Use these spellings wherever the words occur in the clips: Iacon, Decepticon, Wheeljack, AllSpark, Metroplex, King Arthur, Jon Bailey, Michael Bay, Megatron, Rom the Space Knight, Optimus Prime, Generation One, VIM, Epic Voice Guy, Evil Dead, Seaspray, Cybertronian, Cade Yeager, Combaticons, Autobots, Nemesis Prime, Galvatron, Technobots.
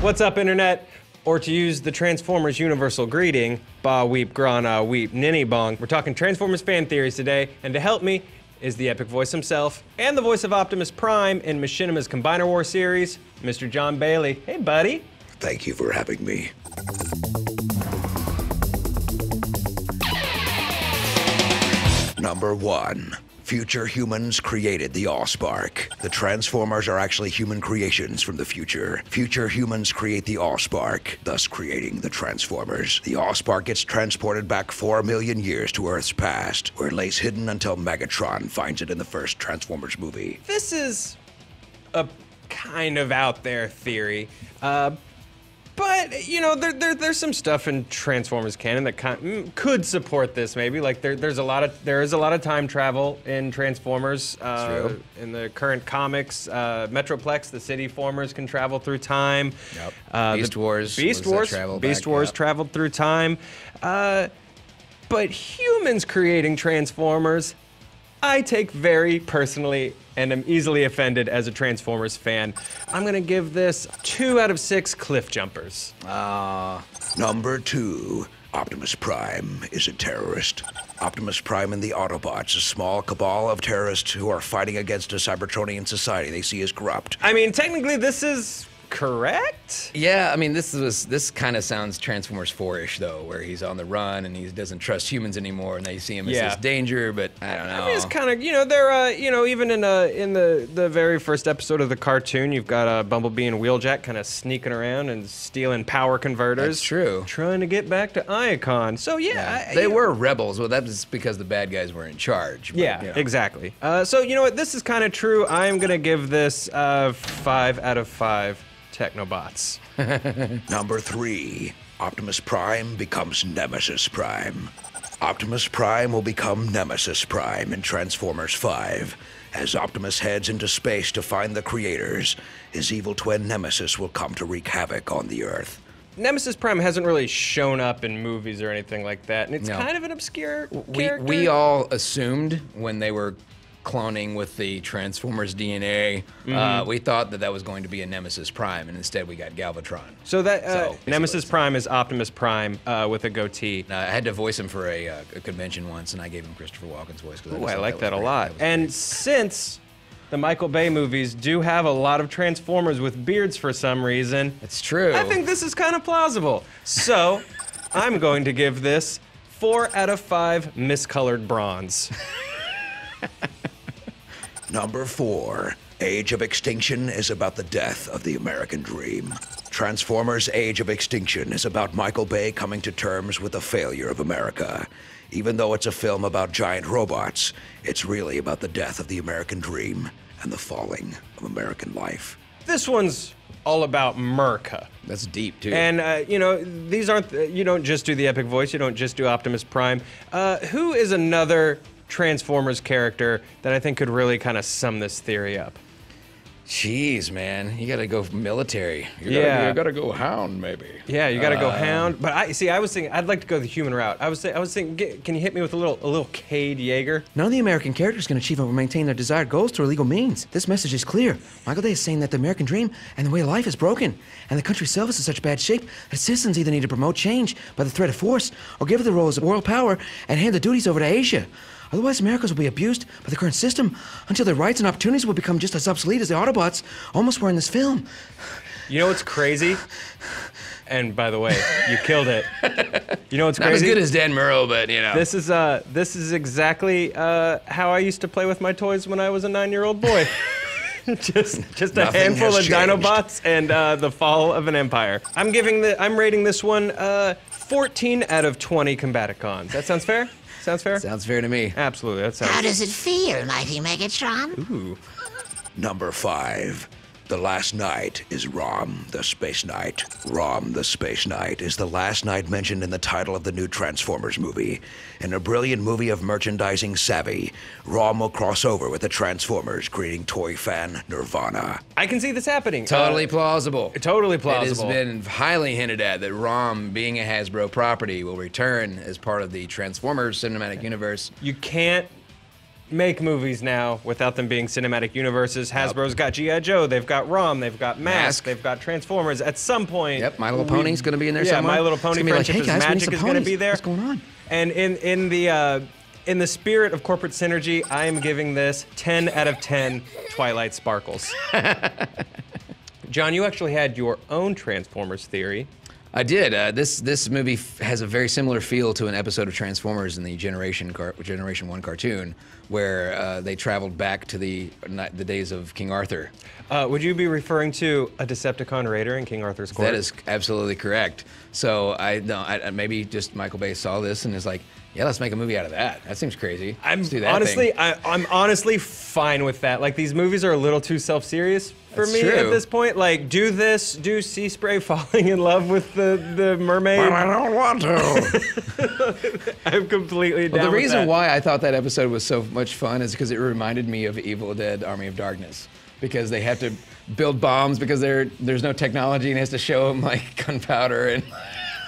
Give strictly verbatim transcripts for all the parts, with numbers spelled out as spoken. What's up, internet? Or to use the Transformers universal greeting, ba weep grana weep ninny bong. We're talking Transformers fan theories today, and to help me is the epic voice himself and the voice of Optimus Prime in Machinima's Combiner War series, Mister Jon Bailey. Hey, buddy. Thank you for having me. Number one. Future humans created the AllSpark. The Transformers are actually human creations from the future. Future humans create the AllSpark, thus creating the Transformers. The AllSpark gets transported back four million years to Earth's past, where it lays hidden until Megatron finds it in the first Transformers movie. This is a kind of out there theory, uh, but you know, there, there, there's some stuff in Transformers canon that con could support this. Maybe like there, there's a lot of there is a lot of time travel in Transformers. Uh, True. In the current comics, uh, Metroplex, the city formers, can travel through time. Yep. Uh, Beast Wars. Beast Wars. Travel Beast back, Wars yep. traveled through time. Uh, but humans creating Transformers, I take very personally and am easily offended as a Transformers fan. I'm gonna give this two out of six cliff jumpers. Ah. Uh. Number two, Optimus Prime is a terrorist. Optimus Prime and the Autobots, a small cabal of terrorists who are fighting against a Cybertronian society they see as corrupt. I mean, technically this is correct? Yeah, I mean, this was this kind of sounds Transformers four-ish though, where he's on the run and he doesn't trust humans anymore, and they see him as yeah. this danger. But I don't know. I mean, it's kind of, you know, they're uh, you know, even in uh in the the very first episode of the cartoon, you've got uh, Bumblebee and Wheeljack kind of sneaking around and stealing power converters. That's true. Trying to get back to Iacon. So yeah, yeah. I, they were know. rebels. Well, that's because the bad guys were in charge. But, yeah, you know. exactly. Uh, so you know what? This is kind of true. I'm gonna give this uh, five out of five. Technobots. Number three, Optimus Prime becomes Nemesis Prime. Optimus Prime will become Nemesis Prime in Transformers five. As Optimus heads into space to find the creators, his evil twin Nemesis will come to wreak havoc on the Earth. Nemesis Prime hasn't really shown up in movies or anything like that, and it's no. kind of an obscure we, character. We all assumed when they were cloning with the Transformers D N A, mm-hmm. uh, we thought that that was going to be a Nemesis Prime, and instead we got Galvatron. So that uh, so, Nemesis Prime is Optimus Prime uh, with a goatee. Uh, I had to voice him for a, uh, a convention once, and I gave him Christopher Walken's voice. Oh, I, I like that, that a lot. That and great. since the Michael Bay movies do have a lot of Transformers with beards for some reason, it's true. I think this is kind of plausible. So I'm going to give this four out of five miscolored bronze. Number four, Age of Extinction is about the death of the American dream. Transformers Age of Extinction is about Michael Bay coming to terms with the failure of America. Even though it's a film about giant robots, it's really about the death of the American dream and the falling of American life. This one's all about Merca. That's deep, too. And, uh, you know, these aren't, th you don't just do the epic voice, you don't just do Optimus Prime. Uh, who is another Transformers character that I think could really kind of sum this theory up? Jeez, man, you gotta go military. You gotta, yeah, you gotta go Hound, maybe. Yeah, you gotta uh, go Hound. But I see. I was thinking I'd like to go the human route. I was, I was thinking, get, can you hit me with a little, a little Cade Yeager? None of the American characters can achieve or maintain their desired goals through illegal means. This message is clear. Michael Day is saying that the American dream and the way of life is broken, and the country itself is in such bad shape that citizens either need to promote change by the threat of force, or give up the roles of world power and hand the duties over to Asia. Otherwise, Americans will be abused by the current system until their rights and opportunities will become just as obsolete as the Autobots almost were in this film. You know what's crazy? And by the way, you killed it. You know what's crazy? Not as good as Dan Murrow, but you know. This is uh, this is exactly uh, how I used to play with my toys when I was a nine-year-old boy. just just a handful of Dinobots and uh, the fall of an empire. I'm giving the I'm rating this one uh, fourteen out of twenty Combaticons. That sounds fair? Sounds fair? Sounds fair to me. Absolutely, that sounds... How does it feel, mighty Megatron? Ooh. Number five, the last knight is Rom the Space Knight. Rom the Space Knight is the last knight mentioned in the title of the new Transformers movie. In a brilliant movie of merchandising savvy, Rom will cross over with the Transformers, creating toy fan Nirvana. I can see this happening. Totally uh, plausible. Totally plausible. It has been highly hinted at that Rom, being a Hasbro property, will return as part of the Transformers cinematic universe. You can't make movies now without them being cinematic universes. Hasbro's got G I Joe, they've got Rom, they've got MASK, Mask. They've got Transformers. At some point... Yep, My Little Pony's going to be in there yeah, somewhere. Yeah, My Little Pony, Friendship is Magic is going to be there. What's going on? And in, in the... Uh, In the spirit of corporate synergy, I am giving this ten out of ten Twilight Sparkles. John, you actually had your own Transformers theory. I did. Uh, this this movie f has a very similar feel to an episode of Transformers in the Generation car Generation One cartoon, where uh, they traveled back to the the days of King Arthur. Uh, would you be referring to a Decepticon raider in King Arthur's court? That is absolutely correct. So I no, I, maybe just Michael Bay saw this and is like, yeah, let's make a movie out of that. That seems crazy. I'm let's do that honestly, I, I'm honestly fine with that. Like, these movies are a little too self-serious for That's me true. At this point. Like, do this, do Seaspray falling in love with the the mermaid. Well, I don't want to. I'm completely down. Well, the reason with that. why I thought that episode was so much fun is because it reminded me of Evil Dead: Army of Darkness, because they have to build bombs because there there's no technology and it has to show them like gunpowder and.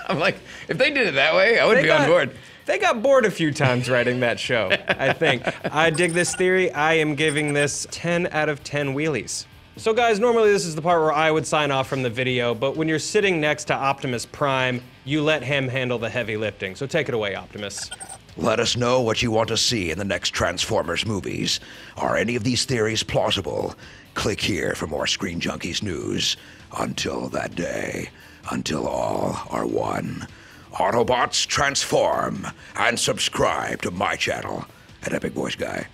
I'm like, if they did it that way, I would they be got, on board. They got bored a few times writing that show, I think. I dig this theory. I am giving this ten out of ten wheelies. So guys, normally this is the part where I would sign off from the video, but when you're sitting next to Optimus Prime, you let him handle the heavy lifting. So take it away, Optimus. Let us know what you want to see in the next Transformers movies. Are any of these theories plausible? Click here for more Screen Junkies news. Until that day, until all are one, Autobots transform and subscribe to my channel at Epic Voice Guy.